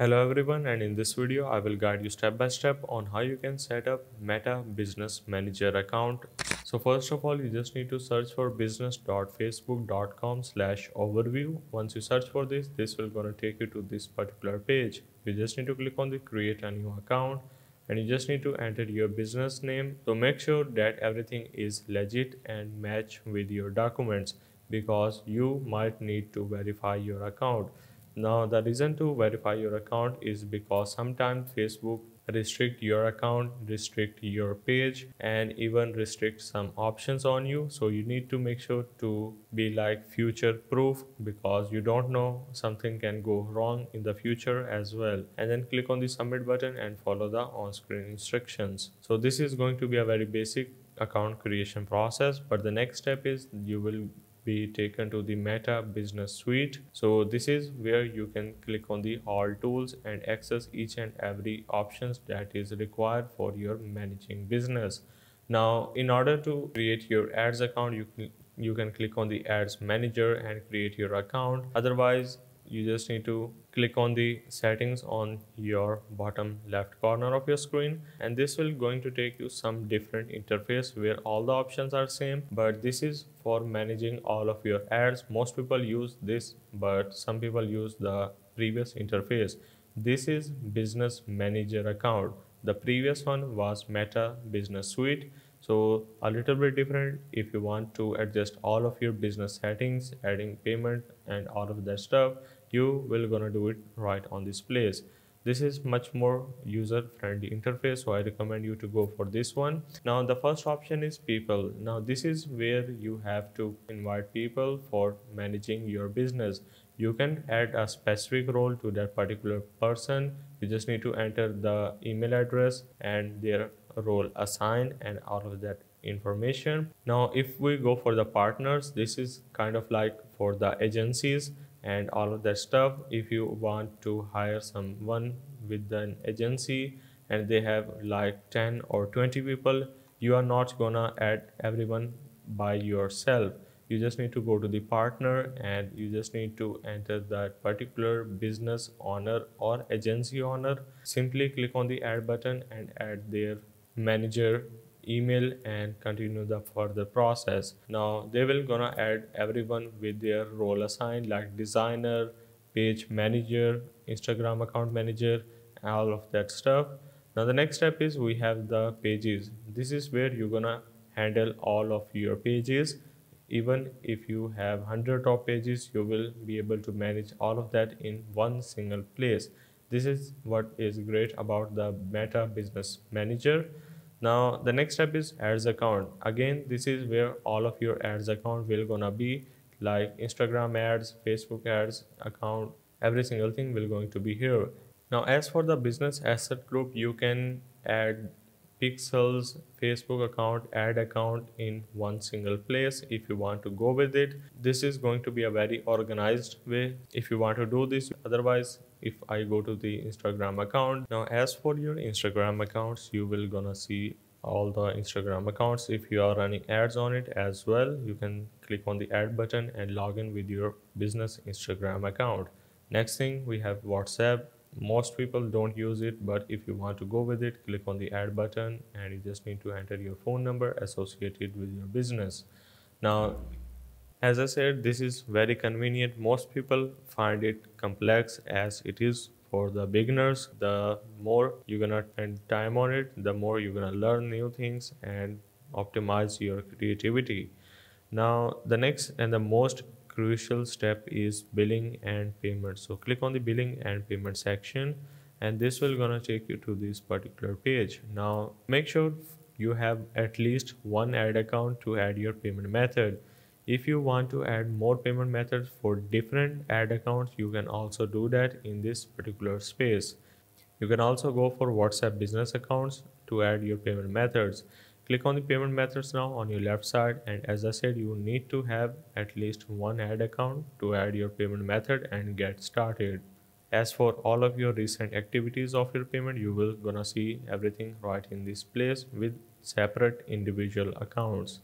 Hello everyone, and in this video I will guide you step by step on how you can set up Meta Business Manager account. So first of all, you just need to search for business.facebook.com/overview. Once you search for this will gonna take you to this particular page. You just need to click on the create a new account and you just need to enter your business name. So make sure that everything is legit and match with your documents, because you might need to verify your account. Now the reason to verify your account is because sometimes Facebook restrict your account, restrict your page, and even restrict some options on you. So you need to make sure to be like future proof, because you don't know, something can go wrong in the future as well. And then click on the submit button and follow the on-screen instructions. So this is going to be a very basic account creation process, but the next step is you will be taken to the Meta Business Suite. So this is where you can click on the all tools and access each and every options that is required for your managing business. Now in order to create your ads account, you can click on the ads manager and create your account. Otherwise you just need to click on the settings on your bottom left corner of your screen, and this will going to take you some different interface where all the options are same, but this is for managing all of your ads. Most people use this, but some people use the previous interface. This is business manager account. The previous one was Meta Business Suite. So a little bit different if you want to adjust all of your business settings, adding payment and all of that stuff, you will gonna do it right on this place. This is much more user-friendly interface, so I recommend you to go for this one. Now the first option is people. Now this is where you have to invite people for managing your business. You can add a specific role to that particular person. You just need to enter the email address and their role assigned and all of that information. Now if we go for the partners, this is kind of like for the agencies and all of that stuff. If you want to hire someone with an agency and they have like 10 or 20 people, you are not gonna add everyone by yourself. You just need to go to the partner and you just need to enter that particular business owner or agency owner. Simply click on the add button and add their manager email and continue the further process. Now they will gonna add everyone with their role assigned, like designer, page manager, Instagram account manager, all of that stuff. Now the next step is we have the pages. This is where you're gonna handle all of your pages. Even if you have 100 top pages, you will be able to manage all of that in one single place. This is what is great about the Meta Business Manager. Now the next step is ads account. Again, this is where all of your ads account will gonna be, like Instagram ads, Facebook ads account, every single thing will going to be here. Now as for the business asset group, you can add pixels, Facebook account, ad account in one single place if you want to go with it. This is going to be a very organized way if you want to do this. Otherwise, if I go to the Instagram account, now as for your Instagram accounts, you will gonna see all the Instagram accounts. If you are running ads on it as well, you can click on the ad button and log in with your business Instagram account. Next thing, we have WhatsApp. Most people don't use it, but if you want to go with it, click on the add button and you just need to enter your phone number associated with your business. Now as I said, this is very convenient. Most people find it complex as it is for the beginners. The more you're gonna spend time on it, the more you're gonna learn new things and optimize your creativity. Now the next and the most crucial step is billing and payment. So click on the billing and payment section and this will gonna take you to this particular page. Now make sure you have at least one ad account to add your payment method. If you want to add more payment methods for different ad accounts, you can also do that in this particular space. You can also go for WhatsApp business accounts to add your payment methods. Click on the payment methods now on your left side, and as I said, you need to have at least one ad account to add your payment method and get started. As for all of your recent activities of your payment, you will gonna see everything right in this place with separate individual accounts.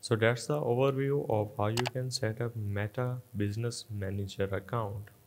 So that's the overview of how you can set up Meta Business Manager account.